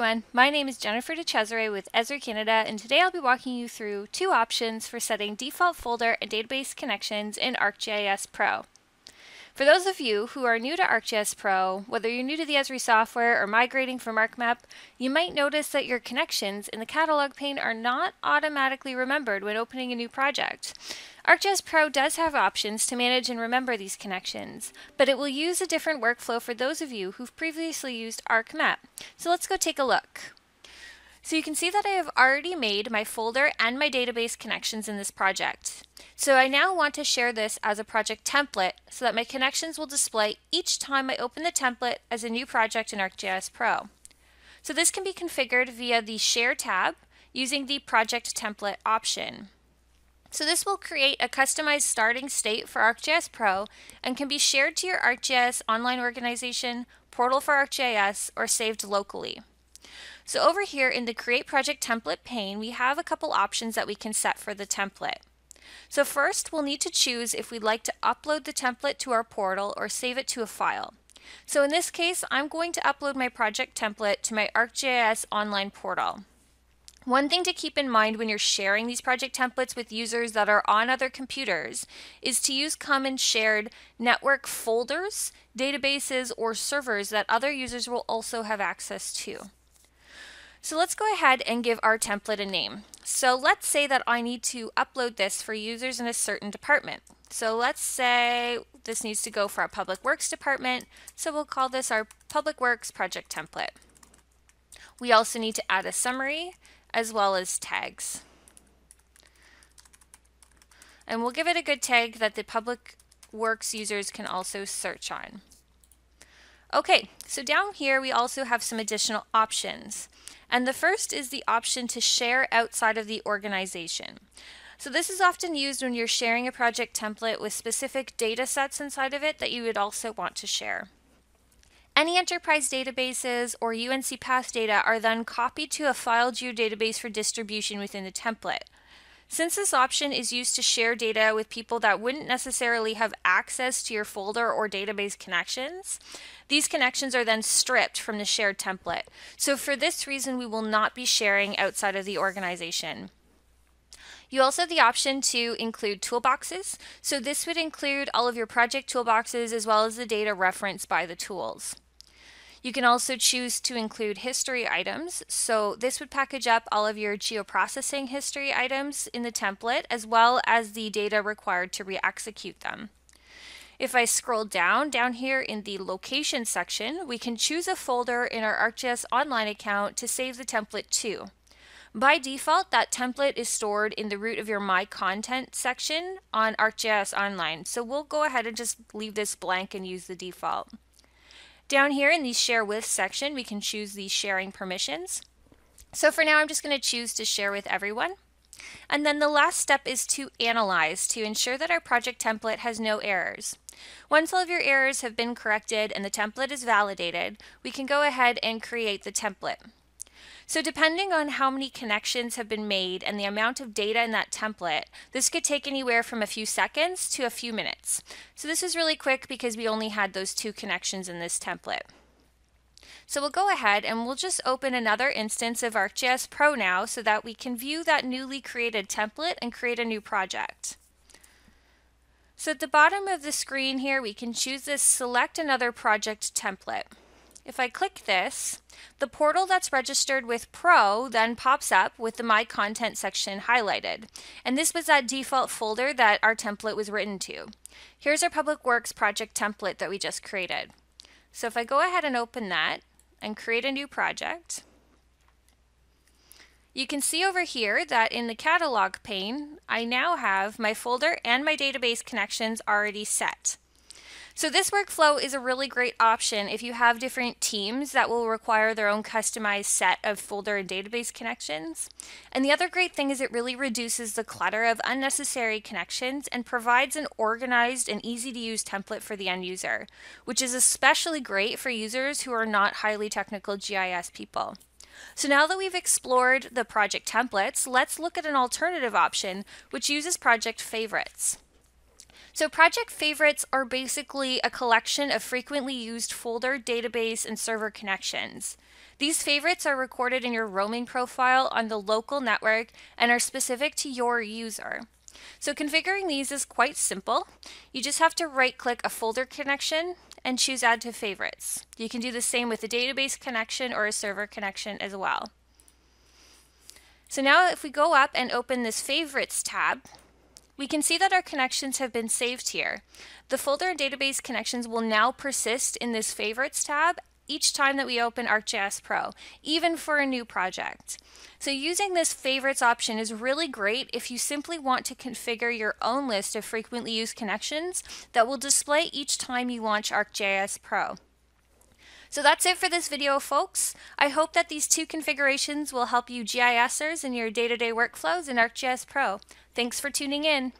everyone, my name is Jennifer DeCesare with Esri Canada, and today I'll be walking you through two options for setting default folder and database connections in ArcGIS Pro. For those of you who are new to ArcGIS Pro, whether you're new to the Esri software or migrating from ArcMap, you might notice that your connections in the catalog pane are not automatically remembered when opening a new project. ArcGIS Pro does have options to manage and remember these connections, but it will use a different workflow for those of you who've previously used ArcMap. So let's go take a look. So you can see that I have already made my folder and my database connections in this project. So I now want to share this as a project template so that my connections will display each time I open the template as a new project in ArcGIS Pro. So this can be configured via the Share tab using the Project Template option. So this will create a customized starting state for ArcGIS Pro and can be shared to your ArcGIS Online organization, Portal for ArcGIS, or saved locally. So over here in the Create Project Template pane, we have a couple options that we can set for the template. So first, we'll need to choose if we'd like to upload the template to our portal or save it to a file. So in this case, I'm going to upload my project template to my ArcGIS Online portal. One thing to keep in mind when you're sharing these project templates with users that are on other computers is to use common shared network folders, databases, or servers that other users will also have access to. So let's go ahead and give our template a name. So let's say that I need to upload this for users in a certain department. So let's say this needs to go for our Public Works department. So we'll call this our Public Works project template. We also need to add a summary as well as tags. And we'll give it a good tag that the Public Works users can also search on. Okay, so down here we also have some additional options. And the first is the option to share outside of the organization. So this is often used when you're sharing a project template with specific data sets inside of it that you would also want to share. Any enterprise databases or UNC Path data are then copied to a file geodatabase for distribution within the template. Since this option is used to share data with people that wouldn't necessarily have access to your folder or database connections, these connections are then stripped from the shared template. So for this reason, we will not be sharing outside of the organization. You also have the option to include toolboxes. So this would include all of your project toolboxes as well as the data referenced by the tools. You can also choose to include history items. So this would package up all of your geoprocessing history items in the template, as well as the data required to re-execute them. If I scroll down here in the location section, we can choose a folder in our ArcGIS Online account to save the template to. By default, that template is stored in the root of your My Content section on ArcGIS Online. So we'll go ahead and just leave this blank and use the default. Down here in the Share With section, we can choose the sharing permissions. So for now, I'm just going to choose to share with everyone. And then the last step is to analyze to ensure that our project template has no errors. Once all of your errors have been corrected and the template is validated, we can go ahead and create the template. So depending on how many connections have been made and the amount of data in that template, this could take anywhere from a few seconds to a few minutes. So this is really quick because we only had those two connections in this template. So we'll go ahead and we'll just open another instance of ArcGIS Pro now so that we can view that newly created template and create a new project. So at the bottom of the screen here, we can choose this Select Another Project Template. If I click this, the portal that's registered with Pro then pops up with the My Content section highlighted. And this was that default folder that our template was written to. Here's our Public Works project template that we just created. So if I go ahead and open that and create a new project, you can see over here that in the catalog pane, I now have my folder and my database connections already set. So this workflow is a really great option if you have different teams that will require their own customized set of folder and database connections. And the other great thing is it really reduces the clutter of unnecessary connections and provides an organized and easy to use template for the end user, which is especially great for users who are not highly technical GIS people. So now that we've explored the project templates, let's look at an alternative option which uses project favorites. So project favorites are basically a collection of frequently used folder, database, and server connections. These favorites are recorded in your roaming profile on the local network and are specific to your user. So configuring these is quite simple. You just have to right-click a folder connection and choose Add to Favorites. You can do the same with a database connection or a server connection as well. So now if we go up and open this Favorites tab, we can see that our connections have been saved here. The folder and database connections will now persist in this Favorites tab each time that we open ArcGIS Pro, even for a new project. So using this favorites option is really great if you simply want to configure your own list of frequently used connections that will display each time you launch ArcGIS Pro. So that's it for this video, folks. I hope that these two configurations will help you GISers in your day-to-day workflows in ArcGIS Pro. Thanks for tuning in.